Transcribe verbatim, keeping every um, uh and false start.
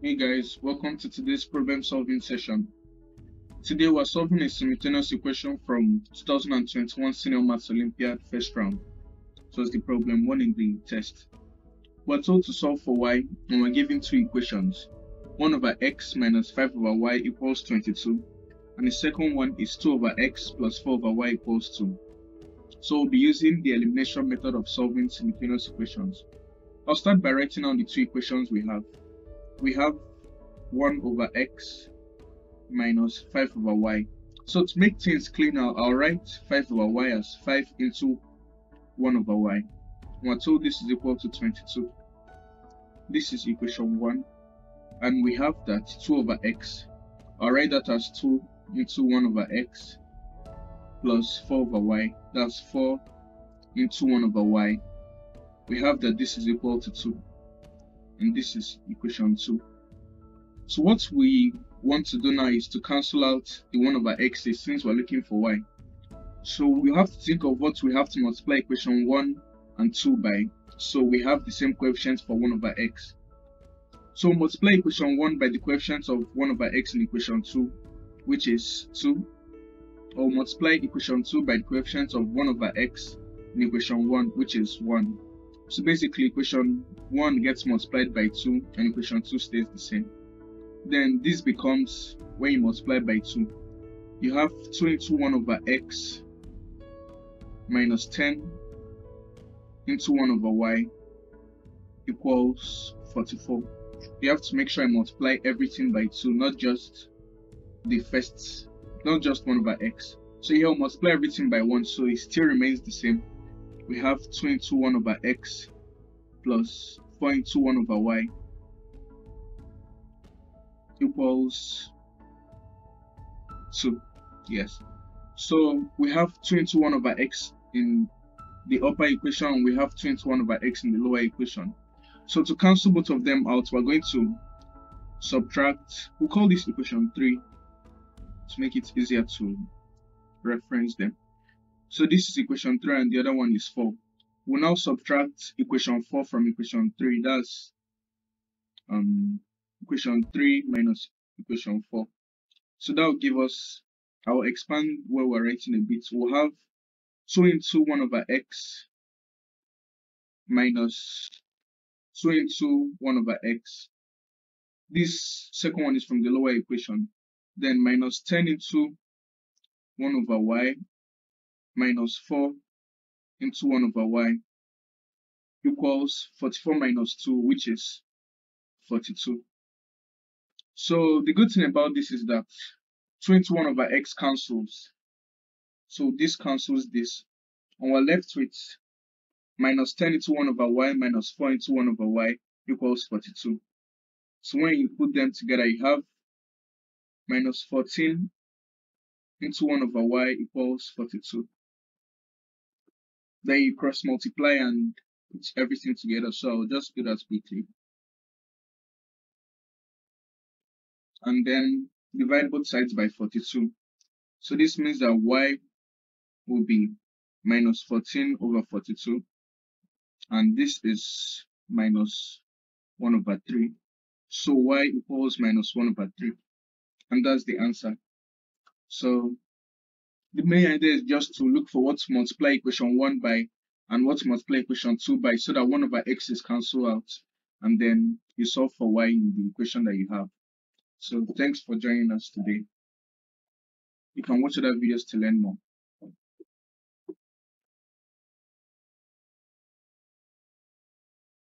Hey guys, welcome to today's problem solving session. Today we are solving a simultaneous equation from two thousand twenty-one Senior Maths Olympiad first round. So it's the problem one in the test. We are told to solve for y and we are given two equations. One over x minus five over y equals twenty-two and the second one is two over x plus four over y equals two. So we'll be using the elimination method of solving simultaneous equations. I'll start by writing down the two equations we have. We have one over x minus five over y. So to make things clean, I'll, I'll write five over y as five into one over y. We're told this is equal to twenty-two. This is equation one. And we have that two over x. I'll write that as two into one over x plus four over y. That's four into one over y. We have that this is equal to two. And this is equation two. So what we want to do now is to cancel out the one over x's since we're looking for y. So we have to think of what we have to multiply equation one and two by. So we have the same coefficients for one over x. So multiply equation one by the coefficients of one over x in equation two, which is two. Or multiply equation two by the coefficients of one over x in equation one, which is one. So basically equation one gets multiplied by two and equation two stays the same. Then this becomes, when you multiply by two, you have two into one over x minus ten into one over y equals forty-four. You have to make sure I multiply everything by two, not just the first, not just one over x. So here I'll multiply everything by one, so it still remains the same. We have two into one over x plus four into one over y equals two. Yes. So we have two into one over x in the upper equation and we have two into one over x in the lower equation. So to cancel both of them out, we're going to subtract. We'll call this equation three to make it easier to reference them. So this is equation three and the other one is four. We'll now subtract equation four from equation three. That's um, equation three minus equation four. So that will give us, I'll expand where we're writing a bit. We'll have two into one over x minus two into one over x. This second one is from the lower equation. Then minus ten into one over y minus four into one over y equals forty-four minus two, which is forty-two. So the good thing about this is that two into one over x cancels. So this cancels this. And we're left with minus ten into one over y minus four into one over y equals forty-two. So when you put them together, you have minus fourteen into one over y equals forty-two. Then you cross multiply and put everything together, so I'll just do that quickly. And then divide both sides by forty-two. So this means that y will be minus fourteen over forty-two. And this is minus one over three. So y equals minus one over three. And that's the answer. So the main idea is just to look for what to multiply equation one by and what to multiply equation two by so that one over x is cancelled out and then you solve for y in the equation that you have. So thanks for joining us today. You can watch other videos to learn more.